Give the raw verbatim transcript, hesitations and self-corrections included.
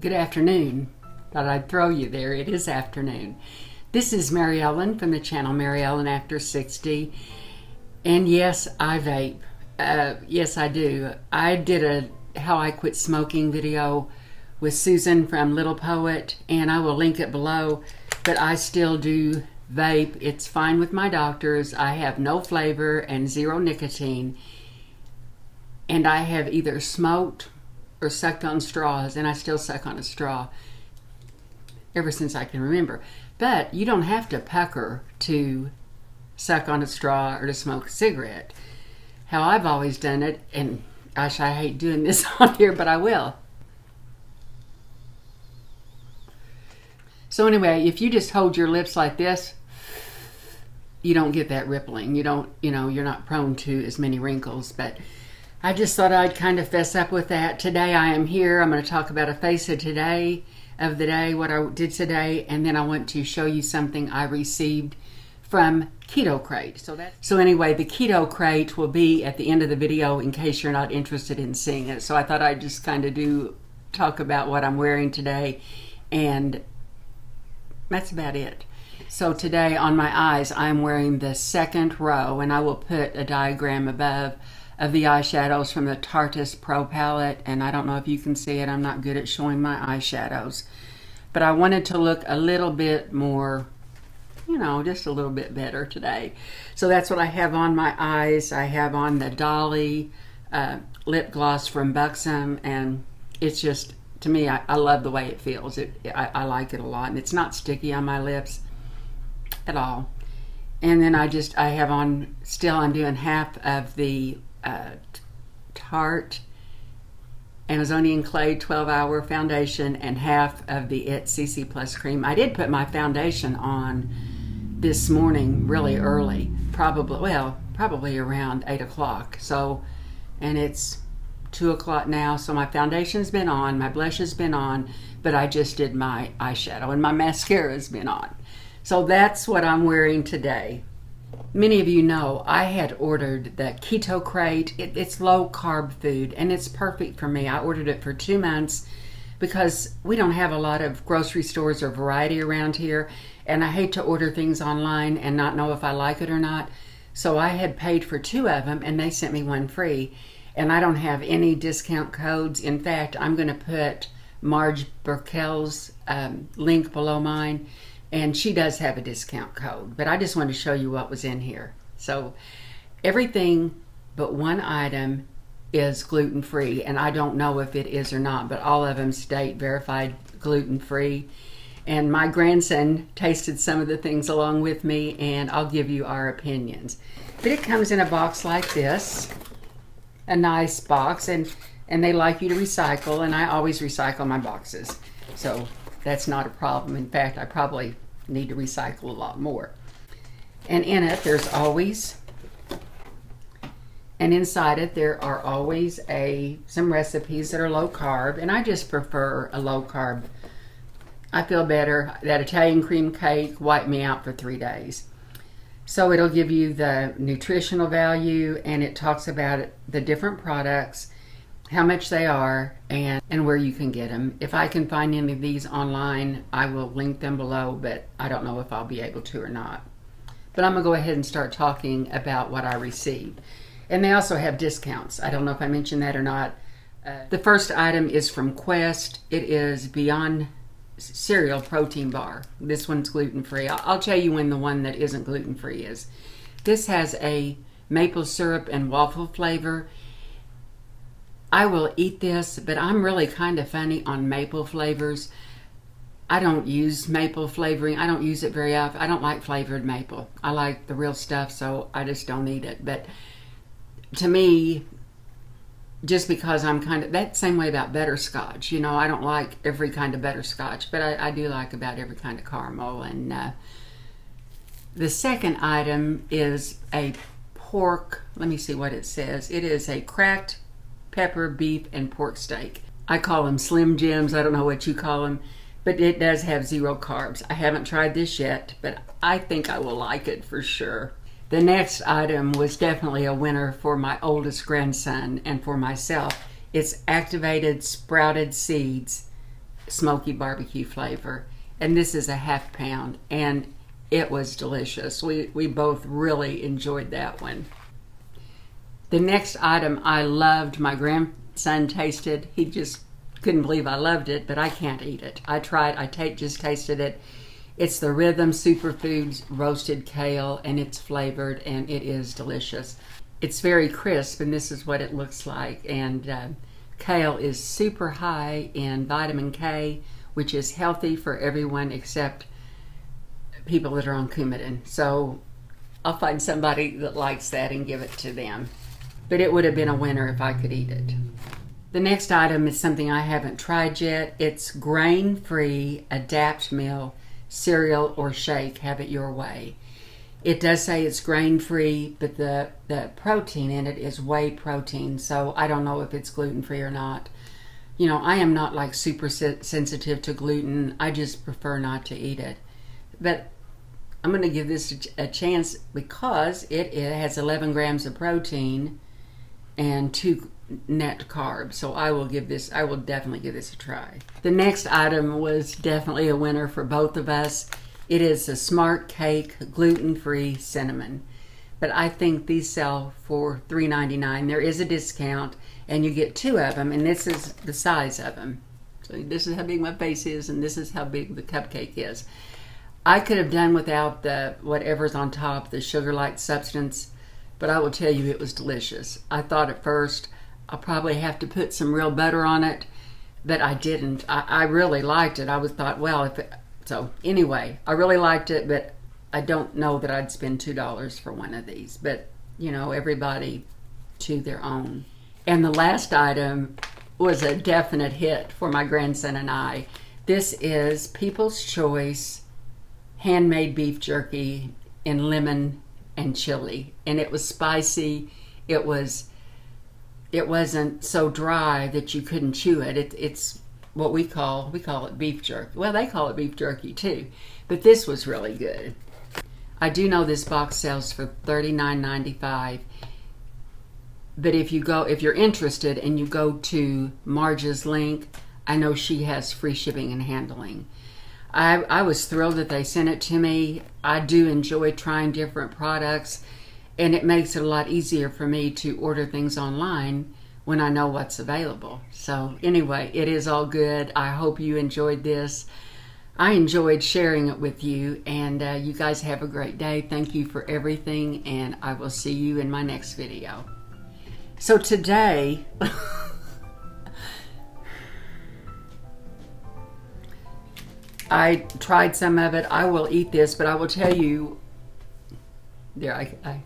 Good afternoon. Thought I'd throw you there. It is afternoon. This is Mary Ellen from the channel Mary Ellen After sixty. And yes, I vape. Uh, yes, I do. I did a How I Quit Smoking video with Susan from Little Poet, and I will link it below. But I still do vape. It's fine with my doctors. I have no flavor and zero nicotine. And I have either smoked or sucked on straws, and I still suck on a straw ever since I can remember. But you don't have to pucker to suck on a straw or to smoke a cigarette. How I've always done it, and gosh, I hate doing this on here, but I will. So anyway, if you just hold your lips like this, you don't get that rippling. You don't, you know, you're not prone to as many wrinkles, but I just thought I'd kind of fess up with that. Today I am here. I'm going to talk about a face of today, of the day, what I did today, and then I want to show you something I received from Keto Krate. So, that's so anyway, the Keto Krate will be at the end of the video in case you're not interested in seeing it. So I thought I'd just kind of do talk about what I'm wearing today, and that's about it. So today on my eyes, I'm wearing the second row, and I will put a diagram above of the eyeshadows from the Tarte Pro Palette, and I don't know if you can see it, I'm not good at showing my eyeshadows. But I wanted to look a little bit more, you know, just a little bit better today. So that's what I have on my eyes. I have on the Dolly uh, lip gloss from Buxom, and it's just, to me, I, I love the way it feels. It, I, I like it a lot, and it's not sticky on my lips at all. And then I just, I have on, still I'm doing half of the Uh, Tarte Amazonian Clay twelve hour foundation and half of the It C C Plus Cream. I did put my foundation on this morning really early, probably, well, probably around eight o'clock. So, and it's two o'clock now, so my foundation's been on, my blush has been on, but I just did my eyeshadow and my mascara's been on. So that's what I'm wearing today. Many of you know I had ordered the Keto Krate. It, it's low carb food and it's perfect for me. I ordered it for two months because we don't have a lot of grocery stores or variety around here, and I hate to order things online and not know if I like it or not. So I had paid for two of them and they sent me one free, and I don't have any discount codes. In fact, I'm going to put Marge Burkell's um, link below mine, and she does have a discount code, but I just wanted to show you what was in here. So everything but one item is gluten-free, and I don't know if it is or not, but all of them state verified gluten-free. And my grandson tasted some of the things along with me, and I'll give you our opinions. But it comes in a box like this, a nice box, and, and they like you to recycle, and I always recycle my boxes. So that's not a problem. In fact, I probably need to recycle a lot more. And in it, there's always, and inside it, there are always a some recipes that are low carb, and I just prefer a low carb. I feel better. That Italian cream cake wiped me out for three days. So it'll give you the nutritional value, and it talks about the different products, how much they are, and, and where you can get them. If I can find any of these online, I will link them below, but I don't know if I'll be able to or not. But I'm gonna go ahead and start talking about what I received. And they also have discounts. I don't know if I mentioned that or not. Uh, the first item is from Quest. It is Beyond Cereal Protein Bar. This one's gluten-free. I'll, I'll tell you when the one that isn't gluten-free is. This has a maple syrup and waffle flavor. I will eat this, but I'm really kind of funny on maple flavors. I don't use maple flavoring. I don't use it very often. I don't like flavored maple. I like the real stuff, so I just don't eat it. But to me, just because I'm kind of, that same way about butterscotch. You know, I don't like every kind of butterscotch, but I, I do like about every kind of caramel. And uh, the second item is a pork, let me see what it says. It is a cracked pepper, beef, and pork steak. I call them Slim Jims. I don't know what you call them, but it does have zero carbs. I haven't tried this yet, but I think I will like it for sure. The next item was definitely a winner for my oldest grandson and for myself. It's activated sprouted seeds smoky barbecue flavor. And this is a half pound, and it was delicious. We, we both really enjoyed that one. The next item I loved, my grandson tasted. He just couldn't believe I loved it, but I can't eat it. I tried, I t- just tasted it. It's the Rhythm Superfoods roasted kale, and it's flavored, and it is delicious. It's very crisp, and this is what it looks like. And uh, kale is super high in vitamin K, which is healthy for everyone except people that are on Coumadin. So I'll find somebody that likes that and give it to them. But it would have been a winner if I could eat it. The next item is something I haven't tried yet. It's grain-free Adapt Meal Cereal or Shake. Have it your way. It does say it's grain-free, but the, the protein in it is whey protein, so I don't know if it's gluten-free or not. You know, I am not like super sensitive to gluten. I just prefer not to eat it. But I'm going to give this a chance because it, it has eleven grams of protein and two net carbs. So I will give this, I will definitely give this a try. The next item was definitely a winner for both of us. It is a Smart Cake gluten-free cinnamon. But I think these sell for three ninety-nine. There is a discount, and you get two of them, and this is the size of them. So this is how big my face is, and this is how big the cupcake is. I could have done without the whatever's on top, the sugar-like substance, but I will tell you it was delicious. I thought at first I'll probably have to put some real butter on it, but I didn't. I, I really liked it. I was thought, well, if it, so anyway, I really liked it, but I don't know that I'd spend two dollars for one of these, but you know, everybody to their own. And the last item was a definite hit for my grandson and I. This is People's Choice handmade beef jerky in lemon and chili. And it was spicy. It was, it wasn't so dry that you couldn't chew it. It it's what we call, we call it beef jerky. Well, they call it beef jerky too, but this was really good. I do know this box sells for thirty-nine ninety-five, but if you go, if you're interested and you go to Marge's link, I know she has free shipping and handling. I, I was thrilled that they sent it to me. I do enjoy trying different products, and it makes it a lot easier for me to order things online when I know what's available. So anyway, it is all good. I hope you enjoyed this. I enjoyed sharing it with you, and uh, you guys have a great day. Thank you for everything, and I will see you in my next video. So today, I tried some of it. I will eat this, but I will tell you, there, I, I